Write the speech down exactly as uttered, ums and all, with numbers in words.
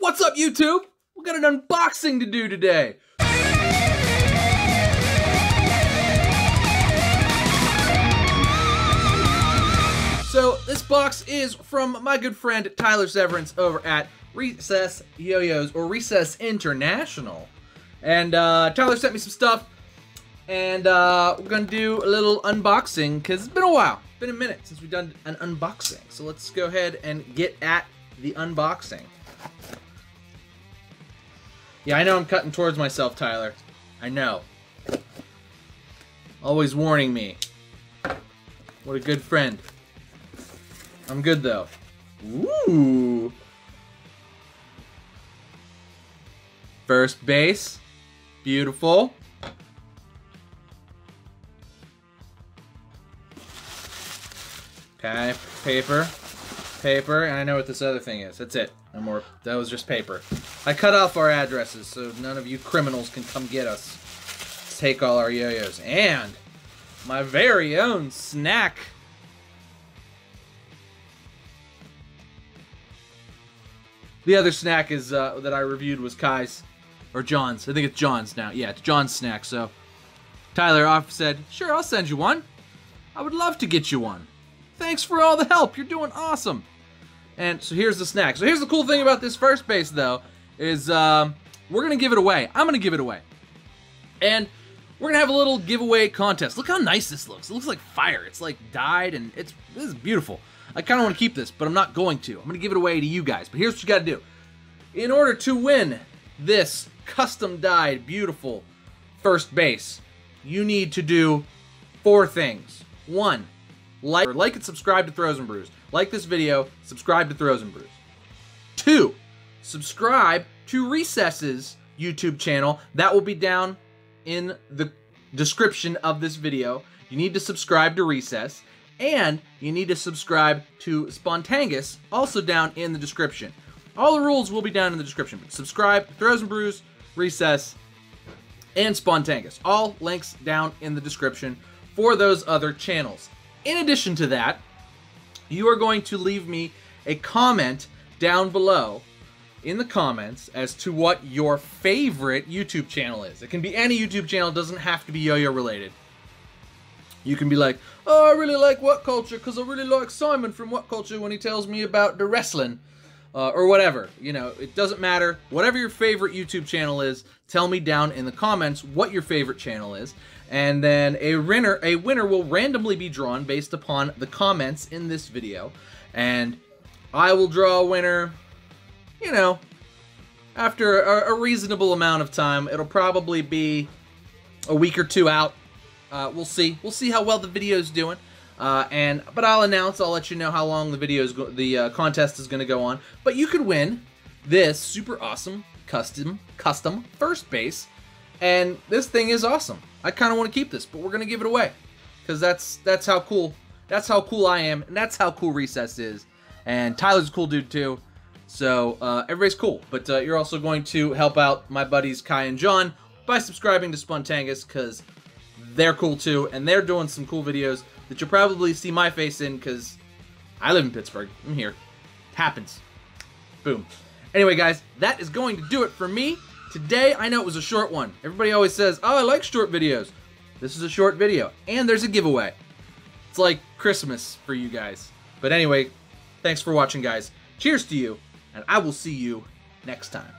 What's up, YouTube? We got an unboxing to do today. So this box is from my good friend Tyler Severance over at Recess Yo-Yos, or Recess International. And uh, Tyler sent me some stuff, and uh, we're gonna do a little unboxing, because it's been a while. It's been a minute since we've done an unboxing. So let's go ahead and get at the unboxing. Yeah, I know I'm cutting towards myself, Tyler. I know. Always warning me. What a good friend. I'm good, though. Ooh. First base. Beautiful. Okay, paper. Paper, and I know what this other thing is. That's it. No more. That was just paper. I cut off our addresses so none of you criminals can come get us. Take all our yo-yos. And my very own snack. The other snack is uh, that I reviewed was Kai's. Or John's. I think it's John's now. Yeah, it's John's snack. So Tyler said, sure, I'll send you one. I would love to get you one. Thanks for all the help. You're doing awesome. And so here's the snack. So here's the cool thing about this first base, though, is um, we're going to give it away. I'm going to give it away. And we're going to have a little giveaway contest. Look how nice this looks. It looks like fire. It's like dyed, and it's this is beautiful. I kind of want to keep this, but I'm not going to. I'm going to give it away to you guys. But here's what you got to do. In order to win this custom dyed, beautiful first base, you need to do four things. One, Like, like and subscribe to Throws and Brews. Like this video, subscribe to Throws and Brews. Two, subscribe to Recess's YouTube channel. That will be down in the description of this video. You need to subscribe to Recess, and you need to subscribe to Spontangus, also down in the description. All the rules will be down in the description. But subscribe to Throws and Brews, Recess, and Spontangus. All links down in the description for those other channels. In addition to that, you are going to leave me a comment down below in the comments as to what your favorite YouTube channel is. It can be any YouTube channel. It doesn't have to be yo-yo related. You can be like, oh, I really like What Culture because I really like Simon from What Culture when he tells me about the wrestling uh, or whatever. You know, it doesn't matter. Whatever your favorite YouTube channel is, tell me down in the comments what your favorite channel is. And then a winner, a winner will randomly be drawn based upon the comments in this video. And I will draw a winner, you know, after a, a reasonable amount of time. It'll probably be a week or two out. Uh, we'll see. We'll see how well the video's doing. Uh, and But I'll announce, I'll let you know how long the, video's go, the uh, contest is going to go on. But you could win this super awesome custom, custom first base. And this thing is awesome. I kind of want to keep this, but we're going to give it away. Because that's that's how cool that's how cool I am, and that's how cool Recess is. And Tyler's a cool dude, too. So uh, everybody's cool. But uh, you're also going to help out my buddies Kai and John by subscribing to Spontangus, because they're cool, too. And they're doing some cool videos that you'll probably see my face in, because I live in Pittsburgh. I'm here. It happens. Boom. Anyway, guys, that is going to do it for me. Today, I know it was a short one. Everybody always says, oh, I like short videos. This is a short video, and there's a giveaway. It's like Christmas for you guys. But anyway, thanks for watching, guys. Cheers to you, and I will see you next time.